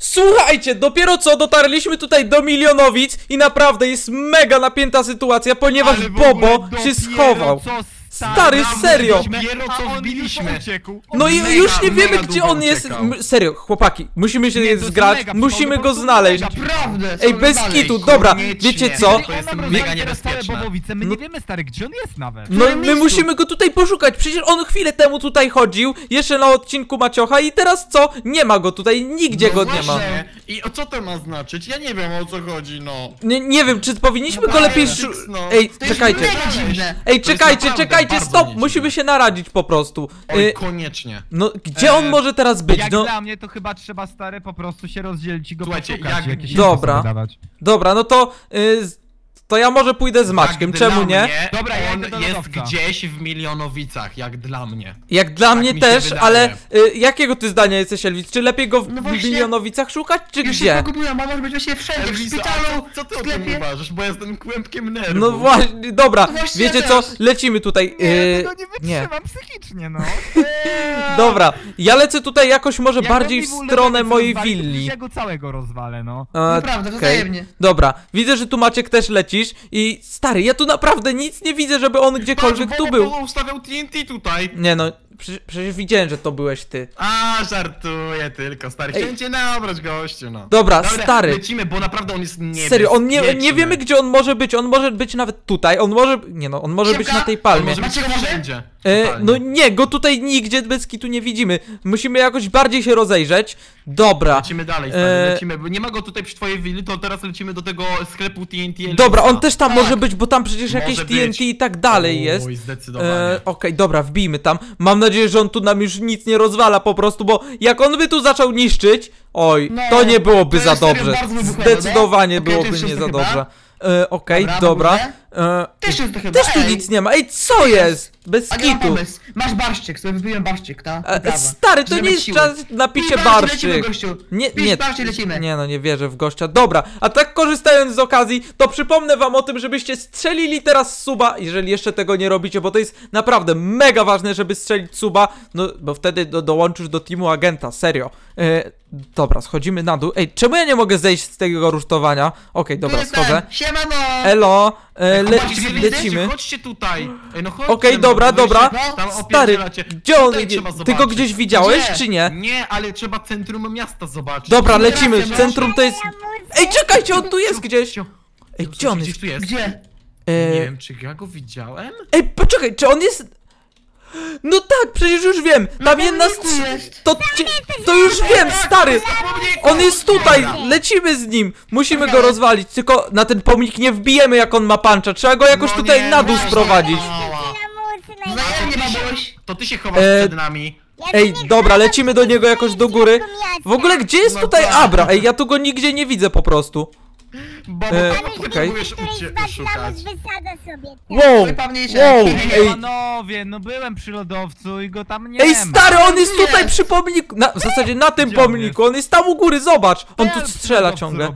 Słuchajcie, dopiero co dotarliśmy tutaj do Milionowic i naprawdę jest mega napięta sytuacja, ponieważ Bobo się schował. Stary, serio! No i już nie wiemy, gdzie on jest. Serio, chłopaki, musimy się zgrać, musimy go znaleźć. Ej, bez kitu, dobra, wiecie co? My nie wiemy, stary, gdzie on jest nawet. No my musimy go tutaj poszukać, przecież on chwilę temu tutaj chodził, jeszcze na odcinku Maciocha i teraz co? Nie ma go tutaj, nigdzie go nie ma. I co to ma znaczyć? Ja nie wiem, o co chodzi, no. Nie wiem, czy powinniśmy go lepiej... Ej, czekajcie. Ej, czekajcie. Stop! Musimy się naradzić po prostu. Oj, koniecznie. No, gdzie on może teraz być? Jak no... dla mnie to chyba trzeba, stary, po prostu się rozdzielić i go poszukać. Dobra. Dobra, no to... to ja może pójdę z Maćkiem, czemu nie? Dobra, on jest gdzieś w Milionowicach, jak dla mnie. Jak dla mnie też, ale jakiego ty zdania jesteś, Elvis? Czy lepiej go w Milionowicach szukać, czy gdzie? Ja się pogubiłam, a może będzie się wszędzie, w szpitalu, co ty o tym uważasz, bo ja jestem kłębkiem nerwów. No właśnie, dobra, wiecie co, lecimy tutaj. Ja tego nie wytrzymam psychicznie, no. Dobra, ja lecę tutaj jakoś może bardziej w stronę mojej willi. Ja go całego rozwalę, no. Naprawdę, wzajemnie. Dobra, widzę, że tu Maciek też leci. I stary, ja tu naprawdę nic nie widzę, żeby on gdziekolwiek tu był. Ustawiał TNT tutaj. Nie no, przecież widziałem, że to byłeś ty. A, żartuję tylko, stary. Chciałem cię nabrać, gościu, no. Dobra, stary. Lecimy, bo naprawdę on jest niebezpieczny. Serio, on nie wiemy, gdzie on może być. On może być nawet tutaj, on może... Nie no, on może być na tej palmie. Macie go wszędzie. No nie, go tutaj nigdzie bez kitu nie widzimy. Musimy jakoś bardziej się rozejrzeć. Dobra. Lecimy dalej, stary, lecimy. Nie ma go tutaj przy twojej willi, to teraz lecimy do tego sklepu TNT. Dobra, on też tam może być, bo tam przecież jakieś TNT i tak dalej jest. Okej, dobra, wbijmy tam. Mam nadzieję, że on tu nam już nic nie rozwala po prostu, bo jak on by tu zaczął niszczyć, oj, no, to nie byłoby to za dobrze. Zdecydowanie byłoby nie za dobrze. Okej, dobra. Też tu nic nie ma. Ej, co jest? Bez kitu. Masz barszczyk, sobie wybiłem barszczyk, ta? Stary, to nie jest czas na picie barszczyk. Nie no, nie wierzę w gościa. Dobra, a tak korzystając z okazji, to przypomnę wam o tym, żebyście strzelili teraz suba, jeżeli jeszcze tego nie robicie, bo to jest naprawdę mega ważne, żeby strzelić suba, no bo wtedy dołączysz do teamu agenta, serio. Dobra, schodzimy na dół. Ej, czemu ja nie mogę zejść z tego rusztowania? Okej, dobra, schodzę. Siemano! Elo! Lecimy. Chodźcie tutaj. No chodźcie, dobra, dobra. Stary, gdzie on? Ty go gdzieś widziałeś, czy nie? Nie, ale trzeba centrum miasta zobaczyć. Dobra, lecimy. Centrum to jest... Ej, czekajcie, on tu jest gdzieś. Ej, gdzie on jest? Gdzie? Nie wiem, czy ja go widziałem? Ej, poczekaj, czy on jest... No tak, przecież już wiem. Tam jedna to już wiem, stary. On jest tutaj, lecimy z nim. Musimy go rozwalić, tylko na ten pomnik nie wbijemy, jak on ma pancza. Trzeba go jakoś tutaj na dół sprowadzić. To ty się chowasz przed nami. Ej, dobra, lecimy do niego jakoś do góry. W ogóle gdzie jest tutaj Abra? Ej, ja tu go nigdzie nie widzę po prostu. Bo wow, no byłem przy lodowcu i go tam nie. Ej, stary, on jest tutaj przy pomniku. W zasadzie na tym pomniku, on jest tam u góry, zobacz. On tu strzela ciągle.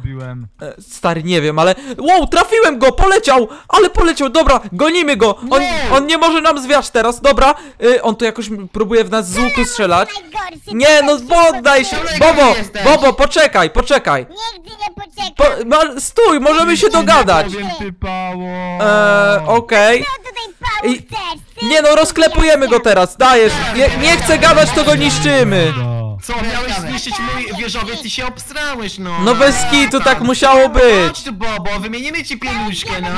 Stary, nie wiem, ale... Wow, trafiłem go, poleciał, ale poleciał, dobra, gonimy go. On nie może nam zwiać teraz, dobra. On tu jakoś próbuje w nas z łuku strzelać. Nie, no poddaj się. Bobo, poczekaj. Nigdy nie poczekaj. Stój, możemy się dogadać. Okej. Nie no, rozklepujemy go teraz, dajesz. Nie chcę gadać, to go niszczymy. Co, miałeś zniszczyć mój wieżowiec i się obstrałeś, no. No bez kitu, tak musiało być. Chodź tu, Bobo, wymienimy ci pieniążkę, no.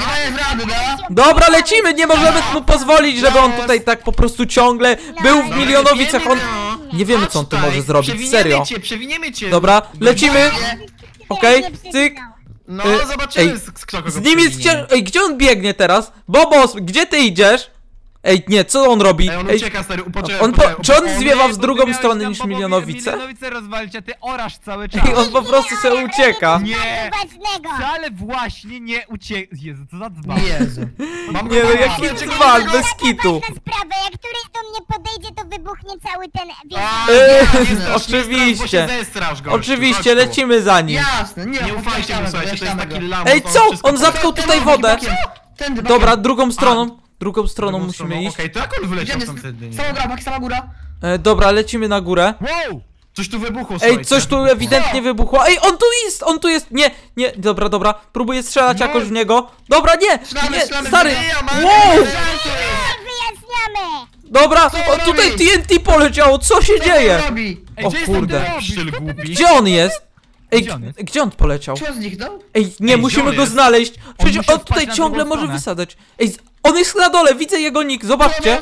Dobra, lecimy, nie możemy mu pozwolić, żeby on tutaj tak po prostu ciągle był w Milionowicach. Nie wiemy, co on tu może zrobić, serio. Przewiniemy cię. Dobra, lecimy. Okej, cyk. No, zobaczymy z nim jest ciężko. Ej, gdzie on biegnie teraz? Bobos, gdzie ty idziesz? Ej, nie, co on robi? Ej, on ucieka, stary, czy on zwiewa w drugą stronę niż Milionowice? Milionowice rozwalić, a ty orasz cały czas. I on po prostu sobie ucieka. Nie, ale właśnie nie ucieka. Jezu, co za dzban. Nie, no jaki dzban, bez kitu. Jak któryś do mnie podejdzie, to wybuchnie cały ten... Oczywiście. Oczywiście, lecimy za nim. Jasne, nie ufajcie mu, słuchajcie, to jest taki lamus. Ej, co? On zatkał tutaj wodę. Dobra, drugą stroną. Drugą stroną musimy iść. Okej, to jak on wyleciał tam wtedy? Sama góra, sama góra. Dobra, lecimy na górę. Wow! Coś tu wybuchło, słuchajcie. Ej, coś tu ewidentnie wybuchło. Ej, on tu jest, nie, nie, dobra, dobra. Próbuję strzelać jakoś w niego. Dobra, nie, nie, stary. Wow! Dobra, o, tutaj TNT poleciało, co się dzieje? O kurde, gdzie on jest? Ej, gdzie on poleciał? Ej, nie, musimy go znaleźć. Przecież on tutaj ciągle może wysadzać. Ej, on jest na dole, widzę jego nick, zobaczcie.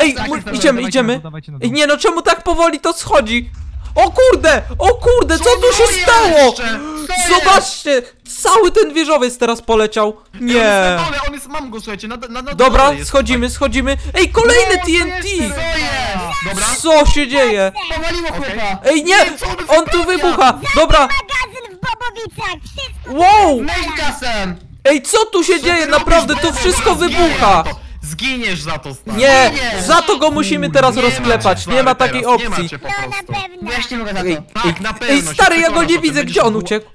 Ej, idziemy, idziemy. Ej, nie, no czemu tak powoli to schodzi? O kurde, co tu się stało? Zobaczcie, cały ten wieżowiec teraz poleciał. Nie. Mam go, słuchajcie, dobra, schodzimy, schodzimy. Ej, kolejny TNT! Co się dzieje? Ej, nie, on tu wybucha. Dobra. Wow! Ej, co tu się dzieje? Naprawdę, to wszystko wybucha. Zginiesz za to, stary. Nie, za to go musimy teraz rozklepać. Nie ma takiej opcji. Ej, stary, ja go nie widzę. Gdzie on uciekł?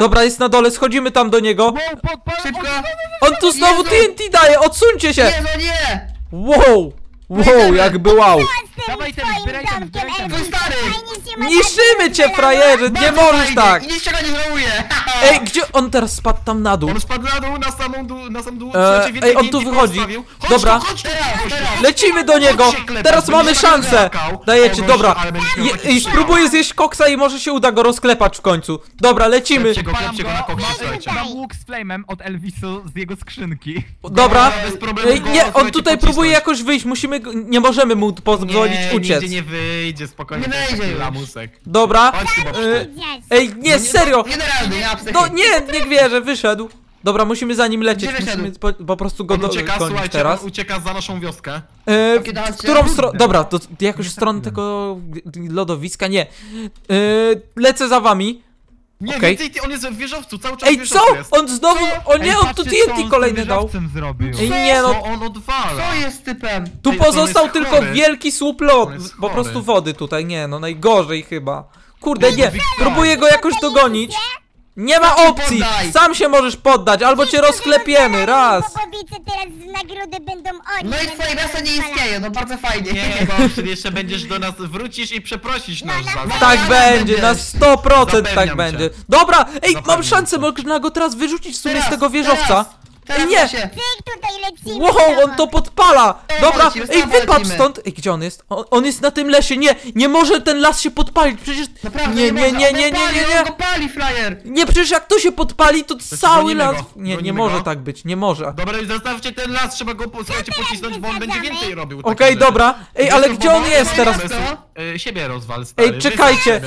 Dobra, jest na dole. Schodzimy tam do niego. On tu znowu TNT daje. Odsuńcie się. Wow. Wow, jakby wow. Niszczymy cię, frajerze, nie możesz tak. Ej, gdzie on teraz spadł tam na dół? On spadł na dół, na sam dół. Ej, on tu wychodzi. Dobra, lecimy do niego. Teraz mamy szansę. Dajecie, dobra. I spróbuję zjeść koksa i może się uda go rozklepać w końcu. Dobra, lecimy. Mam łuk z flame'em od Elvisu z jego skrzynki. Dobra, nie, on tutaj próbuje jakoś wyjść, musimy, nie możemy mu pozwolić uciec. Nie, nie wyjdzie, spokojnie. Nie wyjdzie, lamusek. Dobra. Ej, nie, serio. No nie, nie wierzę, wyszedł. Dobra, musimy za nim lecieć, musimy po prostu go dogonić teraz. Ucieka za naszą wioskę. W którą stronę? Dobra, to jakoś w stronę tego lodowiska, nie. Lecę za wami. Nie, TNT, on jest w wieżowcu, cały czas w wieżowcu. Ej, co? Jest. On znowu, o nie, on tu TNT kolejny dał. Ej, nie no, on odwala. Co jest typem? Tu pozostał tylko wielki słup po prostu wody tutaj, nie no, najgorzej chyba. Kurde, nie, próbuję go jakoś dogonić. Nie ma opcji, sam się możesz poddać, albo cię rozklepiemy, raz. No i twoje miasto nie istnieje, no bardzo fajnie. Nie, bo jeszcze będziesz do nas, wrócisz i przeprosisz nas za... Tak będzie, na 100% tak będzie. Dobra, ej, mam szansę, można go teraz wyrzucić w sumie z tego wieżowca. Ej, nie! Wow, on to podpala! Dobra, ej, wypadł stąd! Ej, gdzie on jest? On jest na tym lesie, nie! Nie może ten las się podpalić, przecież... Nie, nie, przecież jak to się podpali, to cały las... Nie, nie może tak być, nie może. Dobra, zostawcie ten las, trzeba go, słuchajcie, pocisnąć, bo on będzie więcej robił. Okej, dobra, ej, ale gdzie on jest teraz? Siebie rozwal, stary. Ej, czekajcie,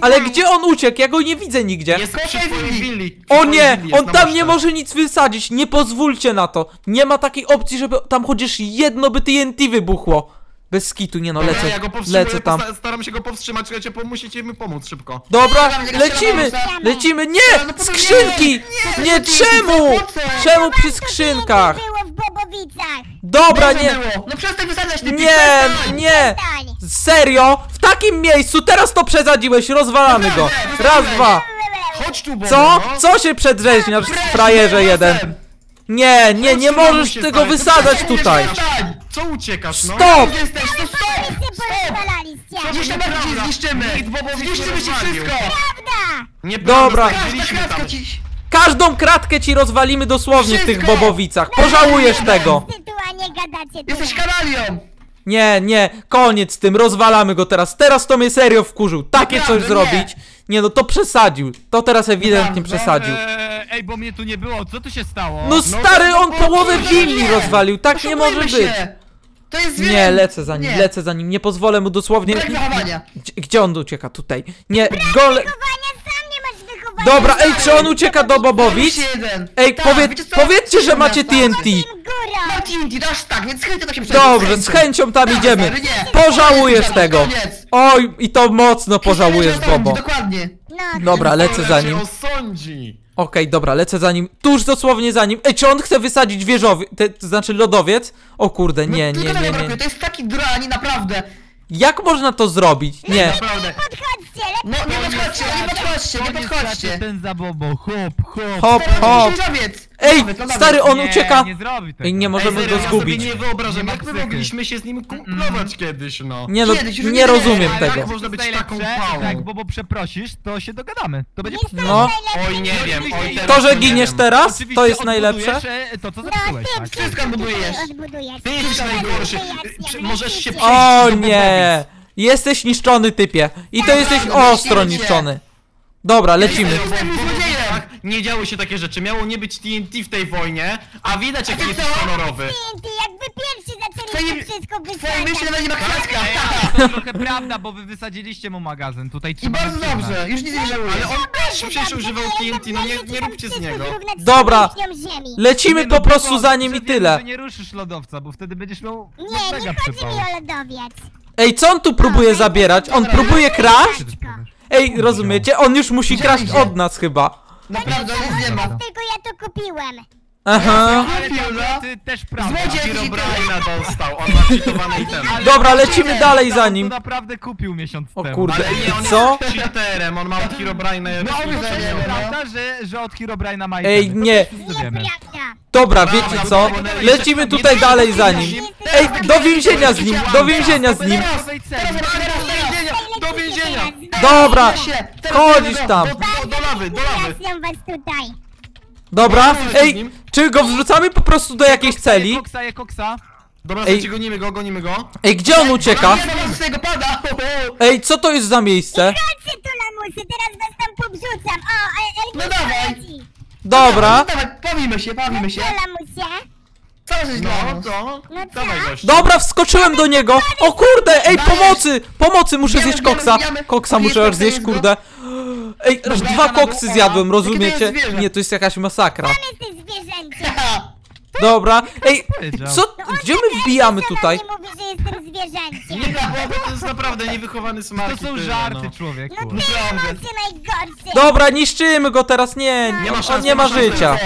ale gdzie on uciekł? Ja go nie widzę nigdzie. Jest przy swojej willi. O nie, on tam nie może nic wysadzić, nie pozwólcie na to. Nie ma takiej opcji, żeby tam chociaż jedno by TNT wybuchło. Bez kitu, nie no, lecę. Dobra, ja go lecę tam. Staram się go powstrzymać, słuchajcie, musicie mi pomóc szybko. Dobra, lecimy, lecimy. Nie! Skrzynki! Nie, czemu? Czemu przy skrzynkach? Dobra, nie. No przestań wysadzać ty. Nie, nie. Serio? W takim miejscu teraz to przesadziłeś, rozwalamy go. Raz, dwa. Co? Co się przedrzeźniasz, frajerze jeden? Nie, nie, nie możesz tego wysadzać tutaj. Co uciekasz, no? Stop! Jeszcze bardziej zniszczymy! Zniszczymy się wszystko! Dobra! Każdą kratkę ci rozwalimy dosłownie w tych bobowicach. Pożałujesz tego! Jesteś kanalią! Nie, nie, koniec z tym, rozwalamy go teraz. Teraz to mnie serio wkurzył. Takie coś zrobić. Nie no, to przesadził. To teraz ewidentnie przesadził. Ej, bo mnie tu nie było, co tu się stało? No stary, on połowę willi rozwalił, tak nie może być. To jest zwierzę. Nie, lecę za nim, lecę za nim, nie pozwolę mu dosłownie... Gdzie on ucieka? Tutaj. Nie, gole... Dobra, ej, czy on ucieka do bobowic? Ej, powiedzcie, że macie TNT. Dobrze, z chęcią tam idziemy. Pożałujesz tego. Oj, i to mocno pożałujesz, bobo. Dobra, lecę za nim. Okej, dobra, lecę za nim, tuż dosłownie za nim. Ej, czy on chce wysadzić wieżowiec, to znaczy lodowiec? O kurde, nie, nie, nie, nie. To jest taki drani, naprawdę. Jak można to zrobić? Nie. No nie podchodźcie, nie podchodźcie, nie podchodźcie. Ten za bobo, hop, hop. Hop, hop. Ej, stary, on ucieka! Nie, nie możemy go zgubić. Ja sobie nie wyobrażam, jak my mogliśmy się z nim kumplować kiedyś, no. Nie, no, nie rozumiem tego. Jak można być taką pałą? Tak, bo przeprosisz, to się dogadamy. To będzie... No. Oj, nie wiem, oj, teraz, to, że giniesz teraz, to jest najlepsze. To, co zepsułeś, tak? Wszystko odbudujesz. Ty jesteś najgorszy. Możesz się przejść. O nie! Jesteś niszczony, typie. I to jesteś ostro niszczony. Dobra, lecimy. Nie działy się takie rzeczy, miało nie być TNT w tej wojnie, a widać jaki jest honorowy. TNT, jakby pierwsi zaczęli to wszystko wysadzać. To trochę prawda, bo wy wysadziliście mu magazyn, tutaj trzeba... I bardzo dobrze, już nie żałuję. Ale on też przecież używał TNT, no nie róbcie z niego. Dobra, lecimy po prostu za nim i tyle. Nie ruszysz lodowca, bo wtedy będziesz miał... Nie, nie chodzi mi o lodowiec. Ej, co on tu próbuje zabierać? On próbuje kraść? Ej, rozumiecie? On już musi kraść od nas chyba. Naprawdę, nie ma. Tylko ja to kupiłem. Aha. Ty też prawda. Dostał. On ma item. Dobra, lecimy dalej za nim. To naprawdę kupił miesiąc temu. O kurde, co? Cheaterem, on ma od Herobrina. No prawda, że od Herobrina ma item. Ej, nie. Dobra, wiecie co? Lecimy tutaj dalej za nim. Ej, do więzienia z nim, do więzienia z nim. Do więzienia! Dobra! Chodzisz tam! Do lawy, do lawy! Dobra, ej! Czy go wrzucamy po prostu do jakiejś celi? Dobra, gonimy go, gonimy go! Ej, gdzie on ucieka? Ej, co to jest za miejsce? Dobra! Bawimy się! Co żeś Dobra, wskoczyłem do niego! O kurde, ej, pomocy! Pomocy, muszę zjeść koksa! Koksa muszę aż zjeść, kurde! Ej, aż dwa koksy zjadłem, rozumiecie? Nie, to jest jakaś masakra. Dobra, ej, co? Gdzie my wbijamy tutaj? To jest naprawdę niewychowany smak. To są żarty, człowieku. Dobra, niszczymy go teraz, on nie ma życia.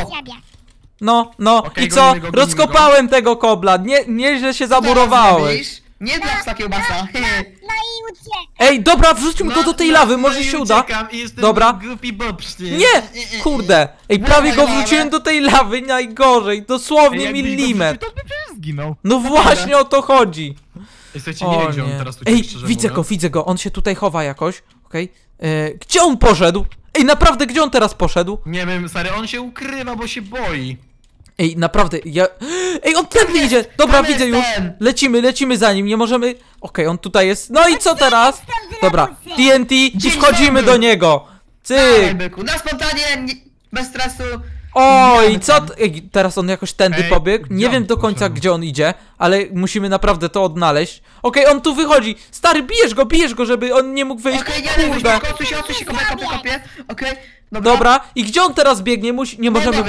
No, no, okay, i co? Rozkopałem tego kobla, nieźle się zamurowałem. Nie dla psa kiełbasa. No i uciekam. Ej, dobra, wrzućmy go do tej lawy, może się uda. Dobra. Nie, kurde. Ej, prawie go wrzuciłem do tej lawy, najgorzej, dosłownie milimetr. No właśnie o to chodzi. Ej, widzę go, on się tutaj chowa jakoś, okej. Gdzie on poszedł? Ej, naprawdę, gdzie on teraz poszedł? Nie wiem, stary, on się ukrywa, bo się boi. Ej, naprawdę, Ej, on tędy idzie! Dobra, widzę już! Lecimy, lecimy za nim, nie możemy... Okej, on tutaj jest... No i co teraz? Dobra, TNT i wchodzimy do niego! Cyk! Na spontanie, bez stresu... Oj, co... Ej, teraz on jakoś tędy pobiegł. Nie wiem do końca, gdzie on idzie, ale musimy naprawdę to odnaleźć. Okej, on tu wychodzi. Stary, bijesz go, żeby on nie mógł wyjść. Kurde. Okej, dobra. I gdzie on teraz biegnie? Nie możemy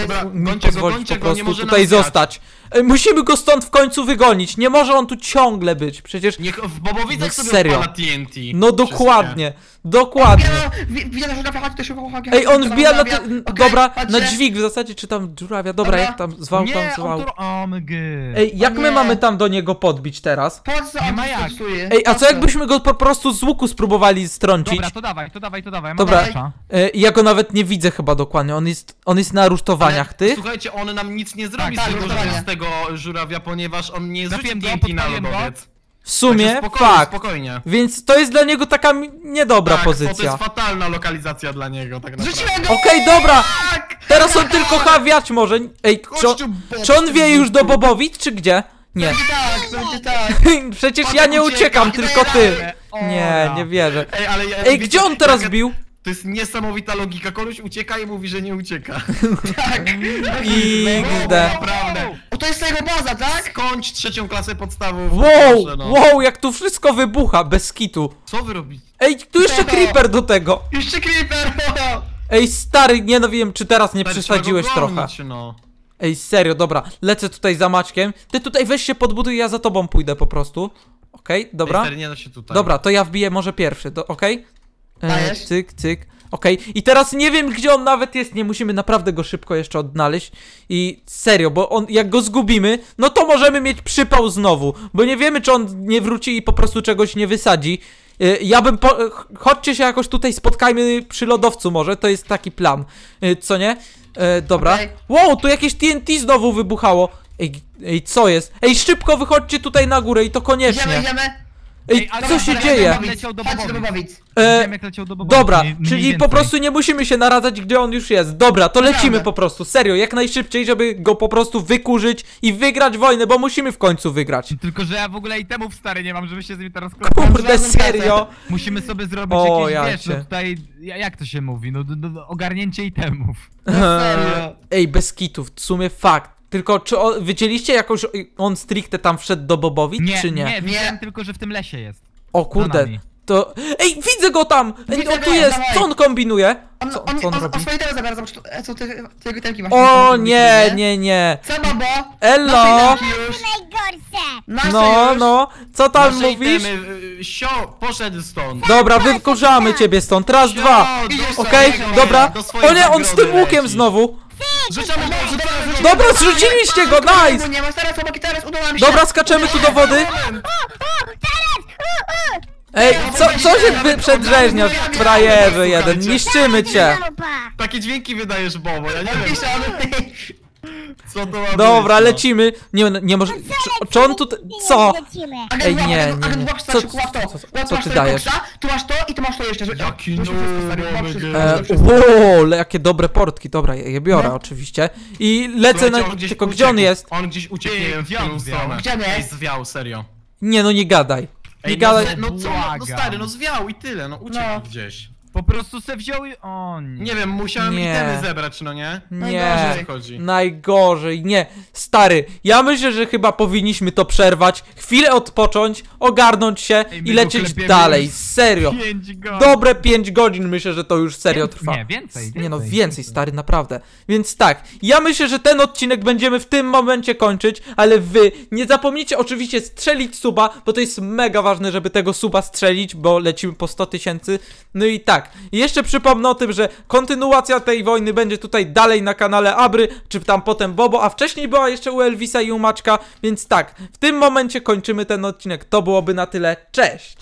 pozwolić po prostu tutaj zostać. Musimy go stąd w końcu wygonić. Nie może on tu ciągle być. Przecież... Bo widzę sobie odpala TNT. No dokładnie. Dokładnie. Ej, on wbija na... Dobra, na dźwig w zasadzie, czy tam dziurawia. Dobra, jak tam zwał, tam zwał. Ej, jak my mamy tam do niego podbić teraz? Ej, a co jakbyśmy go po prostu z łuku spróbowali strącić? Dobra, to dawaj. Dobra, ja go nawet nie widzę chyba dokładnie. On jest na rusztowaniach tych. Słuchajcie, on nam nic nie zrobi z tego żurawia, ponieważ on nie rzucił TNT na lodowiec. W sumie, fakt. Więc to jest dla niego taka niedobra pozycja. To jest fatalna lokalizacja dla niego, tak naprawdę. Okej, dobra! Teraz on tylko chawiać może. Ej, czy on wie już do Bobowic, czy gdzie? Nie. Przecież ja nie uciekam, tylko ty. Nie, nie wierzę. Ej, gdzie on teraz bił? To jest niesamowita logika. Koleś ucieka i mówi, że nie ucieka. Tak. O, to jest jego baza, tak? Skończ trzecią klasę podstawów. Wow, jak tu wszystko wybucha, bez kitu. Co wy robicie? Ej, tu jeszcze creeper do tego. Ej, stary, nie no wiem, czy teraz nie przesadziłeś trochę. Ej, serio, dobra. Lecę tutaj za Maćkiem. Ty tutaj weź się podbuduj, ja za tobą pójdę po prostu. Okej, dobra. Dobra, to ja wbiję może pierwszy, okej? Cyk, cyk. Okej, i teraz nie wiem, gdzie on nawet jest. Nie musimy naprawdę go szybko jeszcze odnaleźć. I serio, bo on, jak go zgubimy, no to możemy mieć przypał znowu. Bo nie wiemy, czy on nie wróci i po prostu czegoś nie wysadzi. Ja bym... Chodźcie się jakoś tutaj spotkajmy przy lodowcu może. To jest taki plan, co nie? Dobra. Okay. Wow, tu jakieś TNT znowu wybuchało. Ej, co jest? Ej, szybko wychodźcie tutaj na górę i to koniecznie. Idziemy. Ej, co się dzieje? Dobra, czyli po prostu nie musimy się naradzać, gdzie on już jest. Dobra, to lecimy po prostu, serio, jak najszybciej, żeby go po prostu wykurzyć i wygrać wojnę, bo musimy w końcu wygrać. Tylko, że ja w ogóle itemów stary nie mam, żeby się z nim teraz... Kurde, serio? Musimy sobie zrobić jakieś, wiesz, no tutaj, jak to się mówi, no ogarnięcie itemów. Ej, bez kitów, w sumie fakt. Tylko, czy widzieliście jakoś on stricte tam wszedł do Bobowic, czy nie? Nie, wiem tylko, że w tym lesie jest. O kurde, to... Ej, widzę go tam! Widzę on tu jest, dawaj. Co on kombinuje? On swoje tele zabiera, zobacz, co ty jego telki masz. O nie, nie, nie. Co Bobo? Elo! No, no, co tam mówisz? Sio, poszedł stąd. Dobra, wykurzamy ciebie stąd, raz, dwa. Okej, dobra. O nie, on z tym łukiem znowu. Dobra, zrzuciliście go, nice! Dobra, skaczemy tu do wody. Ej, co się przedrzeźniasz, frajerzy jeden, niszczymy cię. Takie dźwięki wydajesz, Bobo, ja nie wiem. Co to ma. Dobra, lecimy. Nie może... Czy on tu... Co? Ej, nie. Co ty dajesz? Tu masz to i tu masz to jeszcze. Jaki numer. Jakie dobre portki. Dobra, je biorę oczywiście. I lecę na... Tylko gdzie on jest? On gdzieś ucieknie w tą stronę. Gdzie on jest? Zwiał, serio. Nie, no nie gadaj. Nie gadaj. No co? No stary, no zwiał i tyle. No uciekł gdzieś. Po prostu se wziął i... O nie. Nie wiem, musiałem itemy zebrać, no nie? Najgorzej chodzi. Najgorzej, nie. Stary, ja myślę, że chyba powinniśmy to przerwać, chwilę odpocząć, ogarnąć się i lecieć dalej, serio. 5 godzin. Dobre 5 godzin myślę, że to już serio trwa. Nie, więcej. Nie no, więcej, stary, naprawdę. Więc tak, ja myślę, że ten odcinek będziemy w tym momencie kończyć, ale wy nie zapomnijcie oczywiście strzelić suba, bo to jest mega ważne, żeby tego suba strzelić, bo lecimy po 100 000. No i tak. Jeszcze przypomnę o tym, że kontynuacja tej wojny będzie tutaj dalej na kanale Abry, czy tam potem Bobo, a wcześniej była jeszcze u Elvisa i u Maćka, więc tak, w tym momencie kończymy ten odcinek. To byłoby na tyle, cześć!